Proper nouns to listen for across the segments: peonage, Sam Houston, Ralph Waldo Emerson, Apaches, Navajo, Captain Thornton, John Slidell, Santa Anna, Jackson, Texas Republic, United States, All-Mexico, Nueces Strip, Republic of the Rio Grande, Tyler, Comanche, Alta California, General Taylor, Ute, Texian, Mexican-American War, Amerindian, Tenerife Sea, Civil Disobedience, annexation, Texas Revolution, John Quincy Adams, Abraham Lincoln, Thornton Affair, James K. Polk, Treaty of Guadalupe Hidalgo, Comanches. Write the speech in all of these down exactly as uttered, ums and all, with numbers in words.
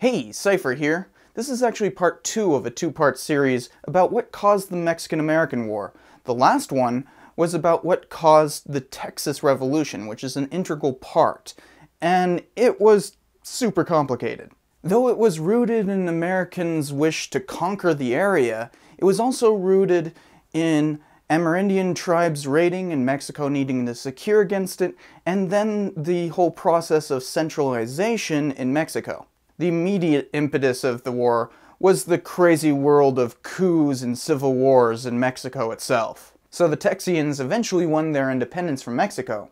Hey, Cypher here. This is actually part two of a two-part series about what caused the Mexican-American War. The last one was about what caused the Texas Revolution, which is an integral part, and it was super complicated. Though it was rooted in Americans' wish to conquer the area, it was also rooted in Amerindian tribes raiding and Mexico needing to secure against it, and then the whole process of centralization in Mexico. The immediate impetus of the war was the crazy world of coups and civil wars in Mexico itself. So the Texians eventually won their independence from Mexico,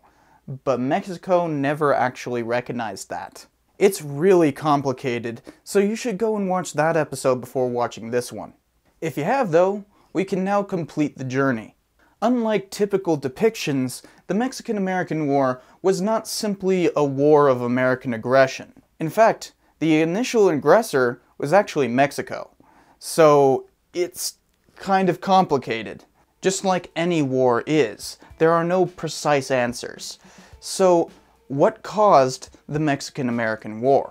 but Mexico never actually recognized that. It's really complicated, so you should go and watch that episode before watching this one. If you have though, we can now complete the journey. Unlike typical depictions, the Mexican-American War was not simply a war of American aggression. In fact, the initial aggressor was actually Mexico, so it's kind of complicated. Just like any war is, there are no precise answers. So, what caused the Mexican-American War?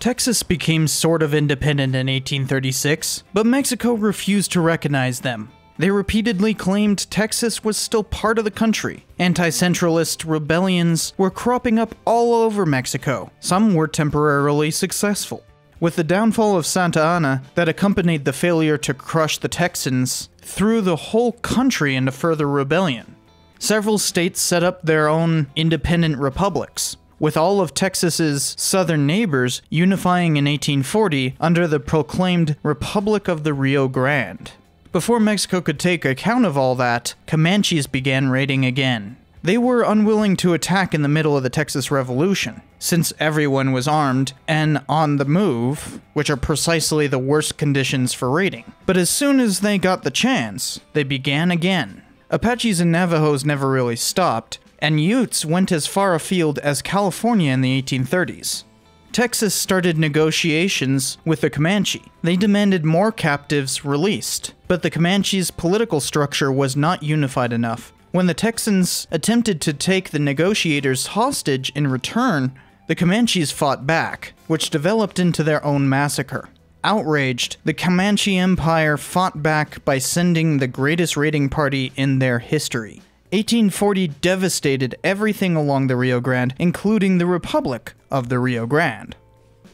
Texas became sort of independent in eighteen thirty-six, but Mexico refused to recognize them. They repeatedly claimed Texas was still part of the country. Anti-centralist rebellions were cropping up all over Mexico. Some were temporarily successful. With the downfall of Santa Anna that accompanied the failure to crush the Texans, threw the whole country into further rebellion. Several states set up their own independent republics, with all of Texas's southern neighbors unifying in eighteen forty under the proclaimed Republic of the Rio Grande. Before Mexico could take account of all that, Comanches began raiding again. They were unwilling to attack in the middle of the Texas Revolution, since everyone was armed and on the move, which are precisely the worst conditions for raiding. But as soon as they got the chance, they began again. Apaches and Navajos never really stopped, and Utes went as far afield as California in the eighteen thirties. Texas started negotiations with the Comanche. They demanded more captives released, but the Comanche's political structure was not unified enough. When the Texans attempted to take the negotiators hostage in return, the Comanches fought back, which developed into their own massacre. Outraged, the Comanche Empire fought back by sending the greatest raiding party in their history. eighteen forty devastated everything along the Rio Grande, including the Republic of the Rio Grande.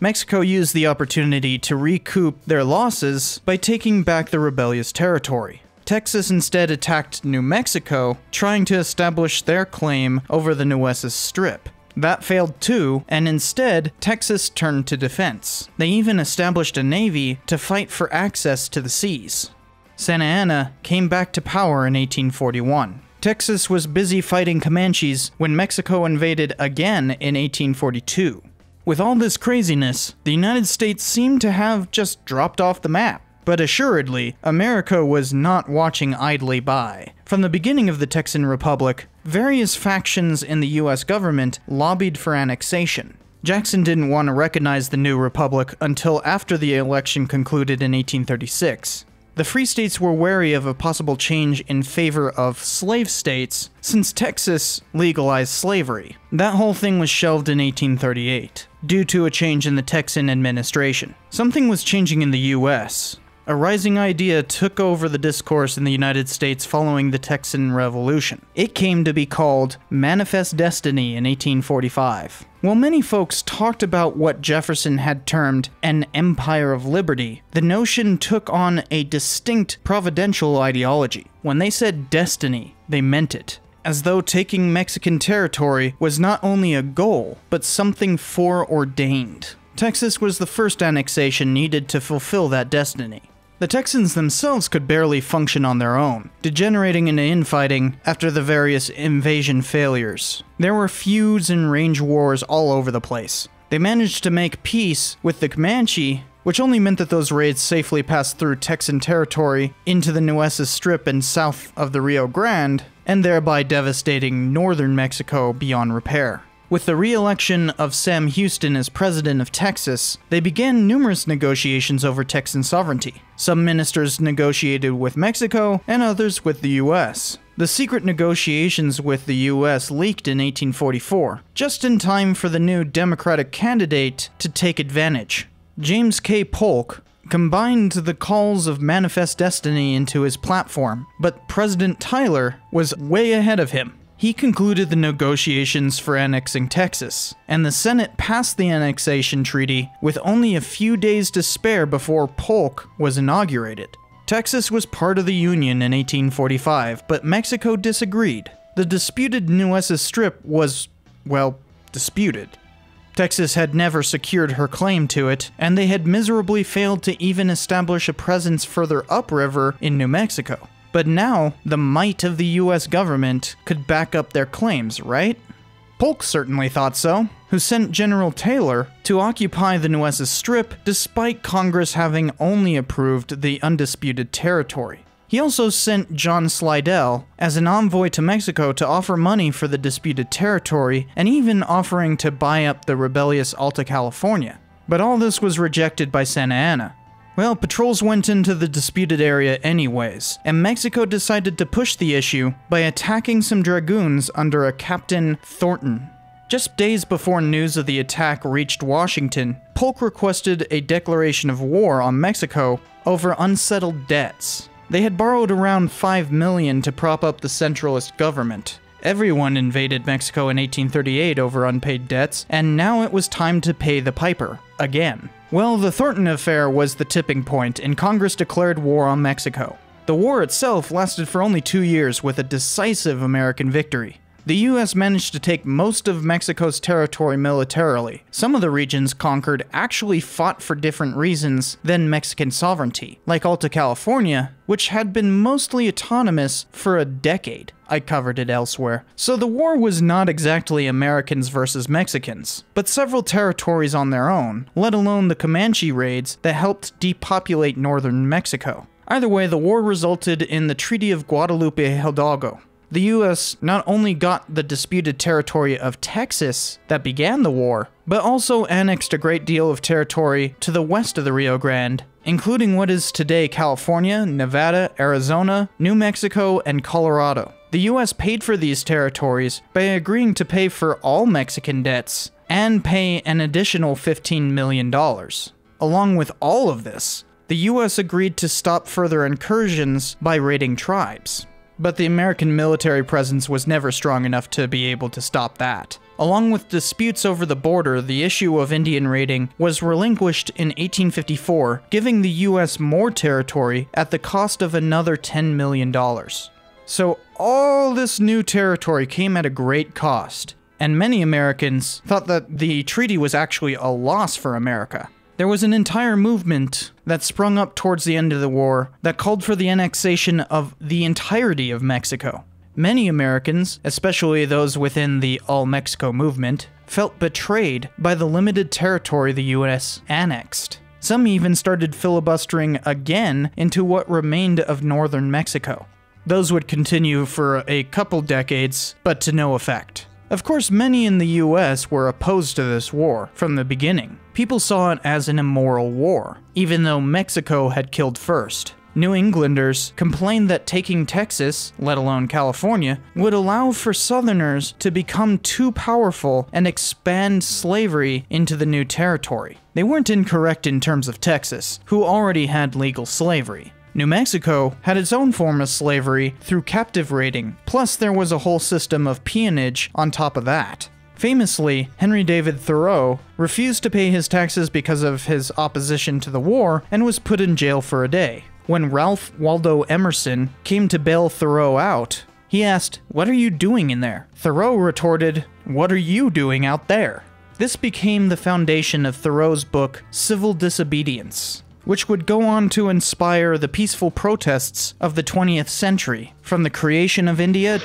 Mexico used the opportunity to recoup their losses by taking back the rebellious territory. Texas instead attacked New Mexico, trying to establish their claim over the Nueces Strip. That failed too, and instead, Texas turned to defense. They even established a navy to fight for access to the seas. Santa Anna came back to power in eighteen forty-one. Texas was busy fighting Comanches when Mexico invaded again in eighteen forty-two. With all this craziness, the United States seemed to have just dropped off the map. But assuredly, America was not watching idly by. From the beginning of the Texan Republic, various factions in the U S government lobbied for annexation. Jackson didn't want to recognize the new republic until after the election concluded in eighteen thirty-six. The Free States were wary of a possible change in favor of slave states, since Texas legalized slavery. That whole thing was shelved in eighteen thirty-eight, due to a change in the Texan administration. Something was changing in the U S. A rising idea took over the discourse in the United States following the Texan Revolution. It came to be called Manifest Destiny in eighteen forty-five. While many folks talked about what Jefferson had termed an empire of liberty, the notion took on a distinct providential ideology. When they said destiny, they meant it, as though taking Mexican territory was not only a goal, but something foreordained. Texas was the first annexation needed to fulfill that destiny. The Texans themselves could barely function on their own, degenerating into infighting after the various invasion failures. There were feuds and range wars all over the place. They managed to make peace with the Comanche, which only meant that those raids safely passed through Texan territory into the Nueces Strip and south of the Rio Grande, and thereby devastating northern Mexico beyond repair. With the re-election of Sam Houston as president of Texas, they began numerous negotiations over Texan sovereignty. Some ministers negotiated with Mexico, and others with the U S. The secret negotiations with the U S leaked in eighteen forty-four, just in time for the new Democratic candidate to take advantage. James K. Polk combined the calls of Manifest Destiny into his platform, but President Tyler was way ahead of him. He concluded the negotiations for annexing Texas, and the Senate passed the annexation treaty with only a few days to spare before Polk was inaugurated. Texas was part of the Union in eighteen forty-five, but Mexico disagreed. The disputed Nueces Strip was, well, disputed. Texas had never secured her claim to it, and they had miserably failed to even establish a presence further upriver in New Mexico. But now, the might of the U S government could back up their claims, right? Polk certainly thought so, who sent General Taylor to occupy the Nueces Strip despite Congress having only approved the undisputed territory. He also sent John Slidell as an envoy to Mexico to offer money for the disputed territory and even offering to buy up the rebellious Alta California. But all this was rejected by Santa Anna. Well, patrols went into the disputed area anyways, and Mexico decided to push the issue by attacking some dragoons under a Captain Thornton. Just days before news of the attack reached Washington, Polk requested a declaration of war on Mexico over unsettled debts. They had borrowed around five million dollars to prop up the centralist government. Everyone invaded Mexico in eighteen thirty-eight over unpaid debts, and now it was time to pay the piper, again. Well, the Thornton Affair was the tipping point, and Congress declared war on Mexico. The war itself lasted for only two years with a decisive American victory. The U S managed to take most of Mexico's territory militarily. Some of the regions conquered actually fought for different reasons than Mexican sovereignty, like Alta California, which had been mostly autonomous for a decade. I covered it elsewhere. So the war was not exactly Americans versus Mexicans, but several territories on their own, let alone the Comanche raids that helped depopulate northern Mexico. Either way, the war resulted in the Treaty of Guadalupe Hidalgo. The U S not only got the disputed territory of Texas that began the war, but also annexed a great deal of territory to the west of the Rio Grande, including what is today California, Nevada, Arizona, New Mexico, and Colorado. The U S paid for these territories by agreeing to pay for all Mexican debts and pay an additional fifteen million dollars. Along with all of this, the U S agreed to stop further incursions by raiding tribes. But the American military presence was never strong enough to be able to stop that. Along with disputes over the border, the issue of Indian raiding was relinquished in eighteen fifty-four, giving the U S more territory at the cost of another ten million dollars. So all this new territory came at a great cost, and many Americans thought that the treaty was actually a loss for America. There was an entire movement that sprung up towards the end of the war that called for the annexation of the entirety of Mexico. Many Americans, especially those within the All-Mexico movement, felt betrayed by the limited territory the U S annexed. Some even started filibustering again into what remained of northern Mexico. Those would continue for a couple decades, but to no effect. Of course, many in the U S were opposed to this war from the beginning. People saw it as an immoral war, even though Mexico had killed first. New Englanders complained that taking Texas, let alone California, would allow for Southerners to become too powerful and expand slavery into the new territory. They weren't incorrect in terms of Texas, who already had legal slavery. New Mexico had its own form of slavery through captive raiding, plus there was a whole system of peonage on top of that. Famously, Henry David Thoreau refused to pay his taxes because of his opposition to the war and was put in jail for a day. When Ralph Waldo Emerson came to bail Thoreau out, he asked, "What are you doing in there?" Thoreau retorted, "What are you doing out there?" This became the foundation of Thoreau's book, Civil Disobedience, which would go on to inspire the peaceful protests of the twentieth century. From the creation of India,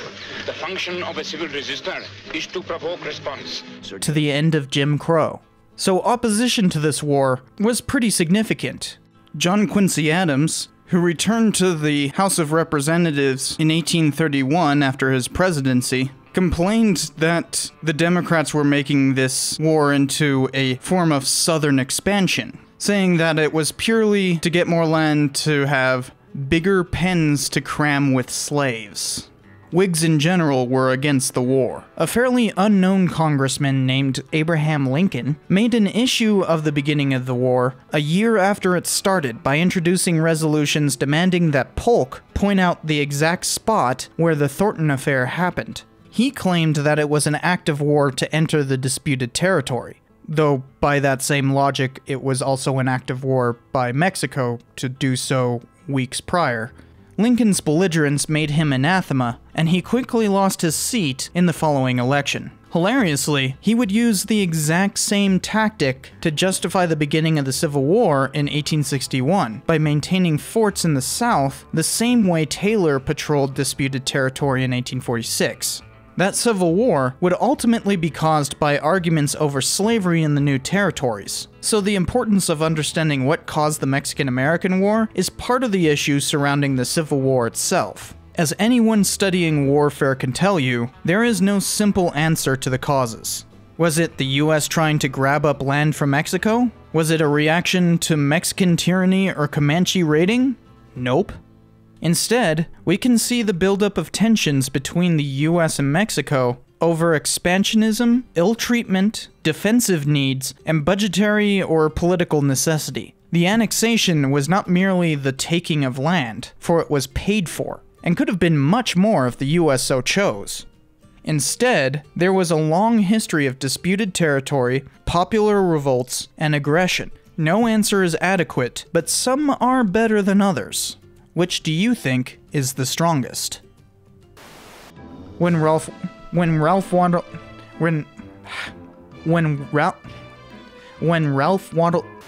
the function of a civil resistor is to provoke response, to the end of Jim Crow. So opposition to this war was pretty significant. John Quincy Adams, who returned to the House of Representatives in eighteen thirty-one after his presidency, complained that the Democrats were making this war into a form of Southern expansion, saying that it was purely to get more land to have bigger pens to cram with slaves. Whigs in general were against the war. A fairly unknown congressman named Abraham Lincoln made an issue of the beginning of the war a year after it started by introducing resolutions demanding that Polk point out the exact spot where the Thornton Affair happened. He claimed that it was an act of war to enter the disputed territory, though by that same logic it was also an act of war by Mexico to do so weeks prior. Lincoln's belligerence made him anathema, and he quickly lost his seat in the following election. Hilariously, he would use the exact same tactic to justify the beginning of the Civil War in eighteen sixty-one by maintaining forts in the South the same way Taylor patrolled disputed territory in eighteen forty-six. That Civil War would ultimately be caused by arguments over slavery in the new territories, so the importance of understanding what caused the Mexican-American War is part of the issue surrounding the Civil War itself. As anyone studying warfare can tell you, there is no simple answer to the causes. Was it the U S trying to grab up land from Mexico? Was it a reaction to Mexican tyranny or Comanche raiding? Nope. Instead, we can see the buildup of tensions between the U S and Mexico over expansionism, ill treatment, defensive needs, and budgetary or political necessity. The annexation was not merely the taking of land, for it was paid for, and could have been much more if the U S so chose. Instead, there was a long history of disputed territory, popular revolts, and aggression. No answer is adequate, but some are better than others. Which do you think is the strongest? When Ralph, when Ralph Waldo, when, when Ralph, when Ralph Waldo,